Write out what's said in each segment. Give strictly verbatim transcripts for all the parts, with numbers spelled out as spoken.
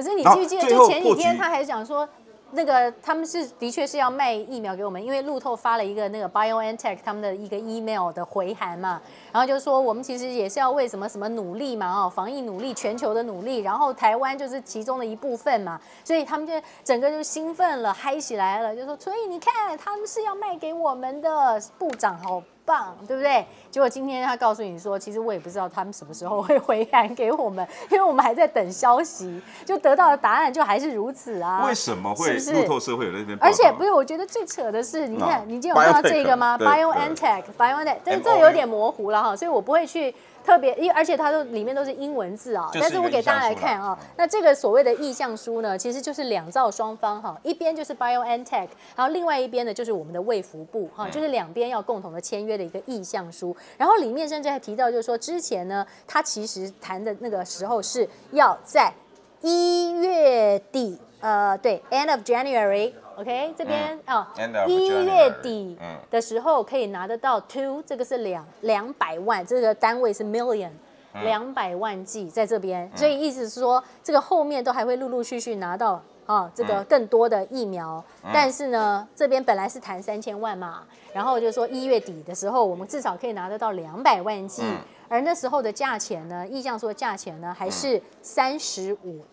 可是你记不记得，就前几天他还讲说，那个他们是的确是要卖疫苗给我们，因为路透发了一个那个 BioNTech 他们的一个 email 的回函嘛，然后就说我们其实也是要为什么什么努力嘛，哦，防疫努力，全球的努力，然后台湾就是其中的一部分嘛，所以他们就整个就兴奋了，嗨起来了，就说所以你看他们是要卖给我们的，部长好棒，对不对？结果今天他告诉你说，其实我也不知道他们什么时候会回函给我们，因为我们还在等消息，就得到的答案就还是如此啊。为什么会路透社会有那边？而且不是，我觉得最扯的是，你看，你今天有看到这个吗 ？BioNTech， BioNTech， 但是这有点模糊了哈，所以我不会去特别，因为而且它都里面都是英文字啊。但是我给大家来看啊，那这个所谓的意向书呢，其实就是两造双方哈，一边就是 BioNTech， 然后另外一边呢就是我们的卫福部哈，就是两边要共同的签约的一个意向书，然后里面甚至还提到，就是说之前呢，他其实谈的那个时候是要在一月底，呃，对 ，end of January，OK， 这边啊，一月底的时候可以拿得到 two， 这个是两两百万，这个单位是 million。两百万剂在这边，所以意思是说，这个后面都还会陆陆续续拿到啊，这个更多的疫苗。但是呢，这边本来是谈三千万嘛，然后就说一月底的时候，我们至少可以拿得到两百万剂，而那时候的价钱呢，意向说价钱呢还是三十五，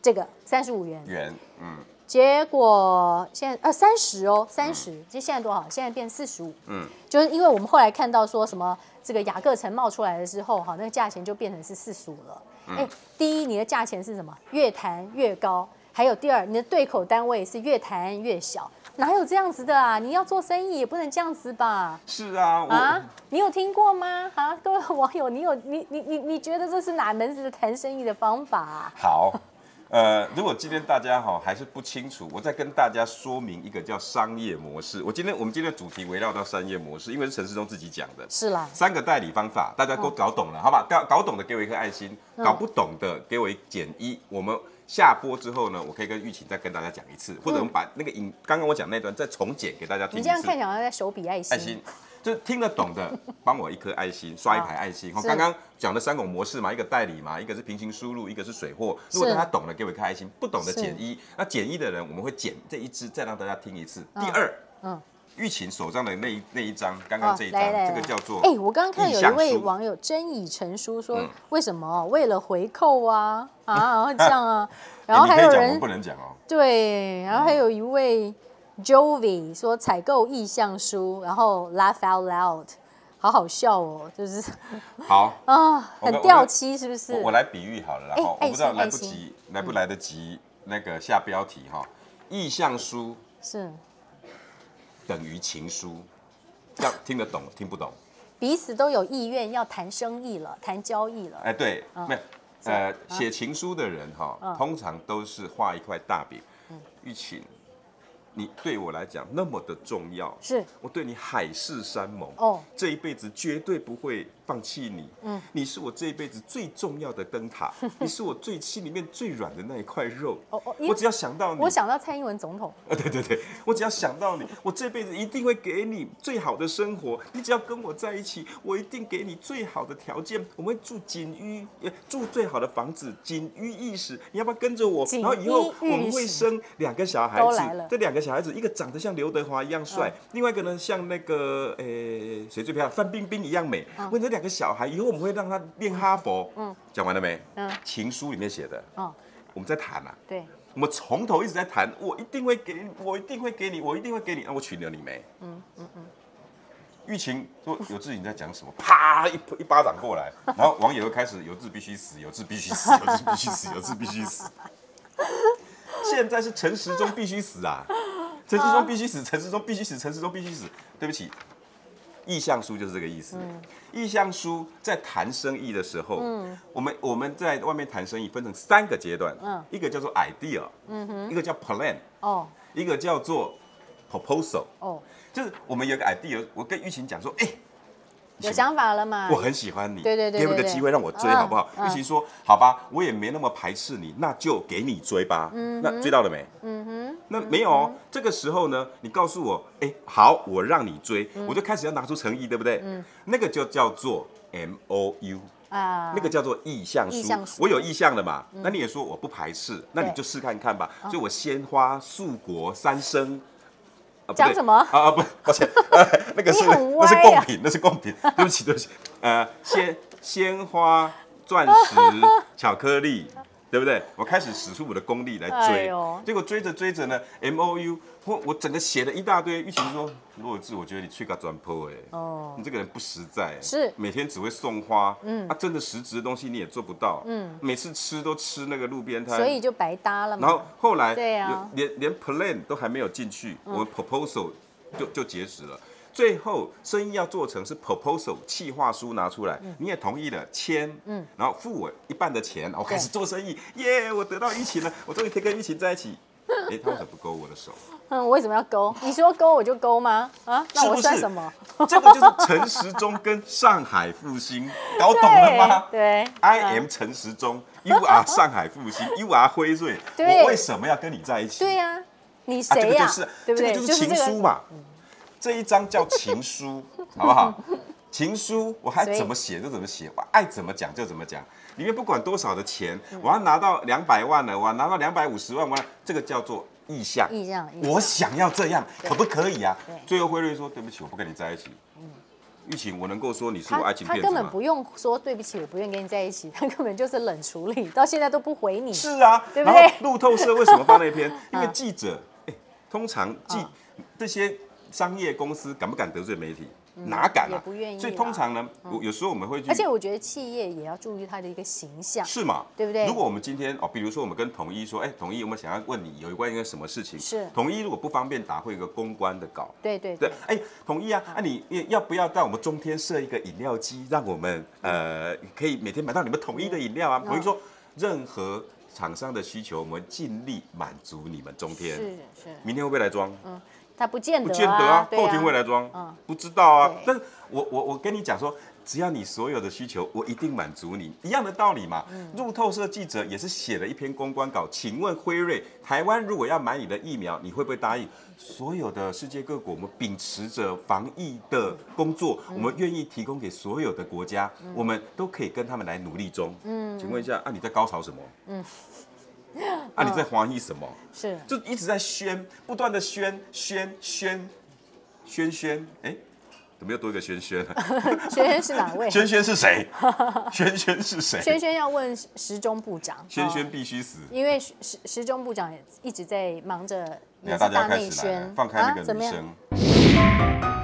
这个三十五元。元，嗯。结果现在呃三十哦，三十，就现在多少？现在变四十五。嗯，就是因为我们后来看到说什么。这个雅各城冒出来了之后，哈，那个价钱就变成是四十五了。哎、嗯，第一，你的价钱是什么？越谈越高。还有第二，你的对口单位是越谈越小。哪有这样子的啊？你要做生意也不能这样子吧？是啊，啊，你有听过吗？啊，各位网友，你有你你你你觉得这是哪门子的谈生意的方法、啊？好。呃，如果今天大家哈还是不清楚，我再跟大家说明一个叫商业模式。我今天我们今天的主题围绕到商业模式，因为是陈时中自己讲的，是啦，三个代理方法，大家都搞懂了，嗯、好吧？搞搞懂的给我一颗爱心，搞不懂的给我一减一。我们下播之后呢，我可以跟玉琴再跟大家讲一次，或者我们把那个影刚刚我讲那段再重剪给大家听一次。你这样看起来在手比爱心。爱心。就听得懂的，帮我一颗爱心，刷一排爱心。刚刚讲的三种模式嘛，一个代理嘛，一个是平行输入，一个是水货。如果大家懂的，给我一颗爱心；不懂的减一。那减一的人，我们会减这一支，再让大家听一次。第二，嗯，玉琴手上的那一那一张，刚刚这一张，这个叫做哎，我刚刚看有一位网友真以成书说，为什么为了回扣啊啊这样啊？然后还有人不能讲哦。对，然后还有一位。Jovi 说采购意向书，然后 laugh out loud， 好好笑哦，就是好啊，很掉漆是不是？我来比喻好了啦，欸、我不知道来不及，来不来得及那个下标题哈、哦，意向书是等于情书，要听得懂听不懂？彼此都有意愿要谈生意了，谈交易了。哎、欸，对，嗯、没有呃，写情书的人哈、哦，嗯、通常都是画一块大饼，玉琴。你对我来讲那么的重要，是我对你海誓山盟哦，这一辈子绝对不会放弃你。嗯，你是我这一辈子最重要的灯塔，你是我最心里面最软的那一块肉。哦哦，我只要想到你，我想到蔡英文总统。啊，对对对，我只要想到你，我这辈子一定会给你最好的生活。你只要跟我在一起，我一定给你最好的条件。我们会住锦衣，住最好的房子，锦衣玉食。你要不要跟着我？然后以后我们会生两个小孩子，这两个。小孩子一个长得像刘德华一样帅，嗯、另外一个呢像那个诶谁、欸、最漂亮范冰冰一样美。嗯、问这两个小孩以后我们会让他念哈佛。嗯，讲完了没？嗯，情书里面写的。哦，我们在谈啊。对，我们从头一直在谈，我一定会给你，我一定会给你，我一定会给你。啊、我娶了你没？嗯嗯嗯。玉琴说：“有志你在讲什么？”啪一一巴掌过来，然后网友又开始：“有志必须死，有志必须死，有志必须死，有志必须死。”现在是陈时中必须死啊！陈时中必须死，陈时中必须死，陈时中必须死。对不起，意向书就是这个意思。嗯、意向书在谈生意的时候，嗯、我们我们在外面谈生意分成三个阶段，嗯、一个叫做 idea，嗯、一个叫 plan，哦、一个叫做 proposal，哦、就是我们有个 idea， 我跟玉琴讲说，哎、欸。有想法了嘛？我很喜欢你，对对对，给我个机会让我追好不好？玉琴说：“好吧，我也没那么排斥你，那就给你追吧。”那追到了没？嗯哼，那没有。这个时候呢，你告诉我，哎，好，我让你追，我就开始要拿出诚意，对不对？嗯，那个就叫做 M O U，啊，那个叫做意向书。我有意向了嘛，那你也说我不排斥，那你就试看看吧。所以我鲜花、素果、三生。 讲什么啊？不，抱歉，那个是那是贡品，那是贡品。对不起，对不起。呃，鲜鲜花、钻石、巧克力，对不对？我开始使出我的功力来追，结果追着追着呢 ，M O U， 我我整个写了一大堆。玉琴说：“罗志，我觉得你去个转坡哎，哦，你这个人不实在，是每天只会送花，嗯，啊，真的实质的东西你也做不到，嗯，每次吃都吃那个路边摊，所以就白搭了嘛。然后后来对啊，连连 plan 都还没有进去，我们 proposal 就就结识了。最后生意要做成是 proposal 企划书拿出来，你也同意了签，嗯，然后付我一半的钱，我开始做生意，耶，我得到疫情了，我终于可以跟疫情在一起。哎，他为什么不勾我的手？” 嗯，我为什么要勾？你说勾我就勾吗？啊，那我算什么？是是这个就是陈时中跟上海复兴，搞懂了吗？对 ，I am 陈时中 ，You are 上海复兴 ，You are 辉瑞，我为什么要跟你在一起？对呀、啊，你谁呀、啊？啊这个就是、对不对？这个就是情书嘛，这, 这一张叫情书，好不好？情书我还怎么写就怎么写，我爱怎么讲就怎么讲，里面不管多少的钱，我要拿到两百万了，我要拿到两百五十万，我这个叫做。 意向，意向，我想要这样，可不可以啊？最后辉瑞说：“对不起，我不跟你在一起。”嗯，玉琴，我能够说你是我爱情骗子吗？他根本不用说对不起，我不愿意跟你在一起，他根本就是冷处理，到现在都不回你。是啊，对不对？路透社为什么发那篇？因为记者，哎，通常记这些商业公司敢不敢得罪媒体？ 哪敢啊？所以通常呢，有时候我们会去，而且我觉得企业也要注意它的一个形象，是嘛？对不对？如果我们今天哦，比如说我们跟统一说，哎，统一，我们想要问你有关一个什么事情？是统一如果不方便打，会有个公关的稿。对对对，哎，统一啊，啊，你要不要在我们中天设一个饮料机，让我们呃可以每天买到你们统一的饮料啊？统一说，任何厂商的需求，我们尽力满足你们中天。是是。明天会不会来装？嗯。 他不见得啊，后庭会来装，不知道啊。但是我我我跟你讲说，只要你所有的需求，我一定满足你，一样的道理嘛。路透社记者也是写了一篇公关稿，请问辉瑞，台湾如果要买你的疫苗，你会不会答应？所有的世界各国，我们秉持着防疫的工作，我们愿意提供给所有的国家，我们都可以跟他们来努力中。嗯，请问一下，啊，你在高潮什么？嗯。 啊！你在怀疑什么？是，就一直在宣，不断的宣宣宣宣宣，哎，怎么又多一个宣宣了？宣宣是哪位？宣宣是谁？宣宣是谁？宣宣要问时中部长。宣宣必须死，因为时时中部长也一直在忙着。大内宣，放开那个女生。